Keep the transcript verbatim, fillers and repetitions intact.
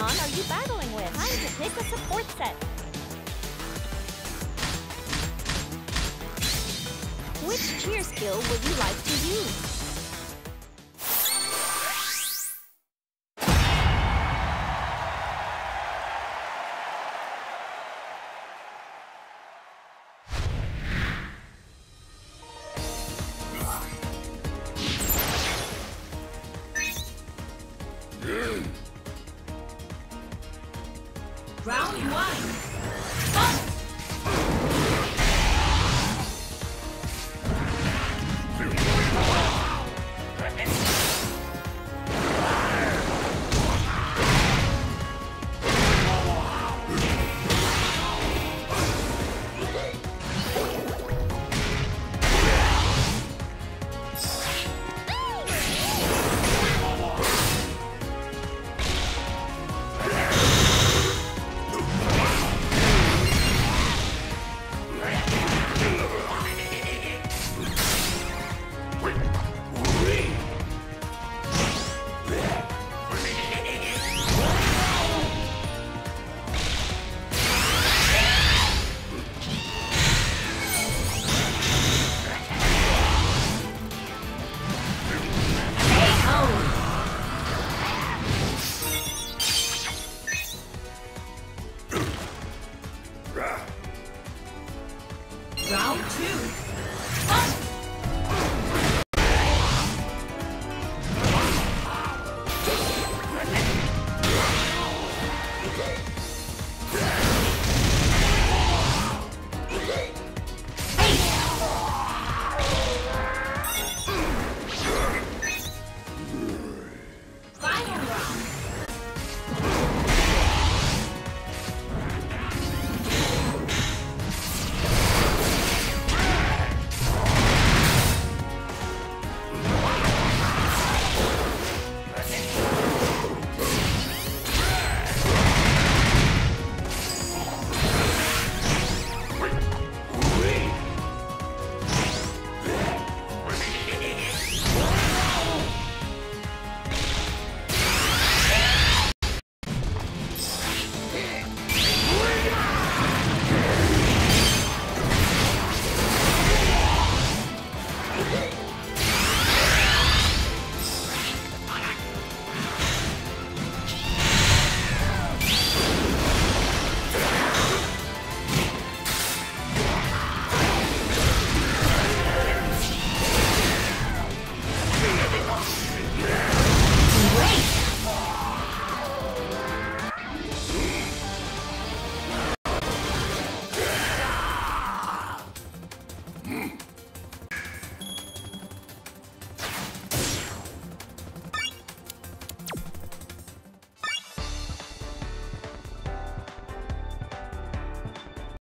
Pokemon are you battling with? Time to pick a support set. Which cheer skill would you like to use? Round two.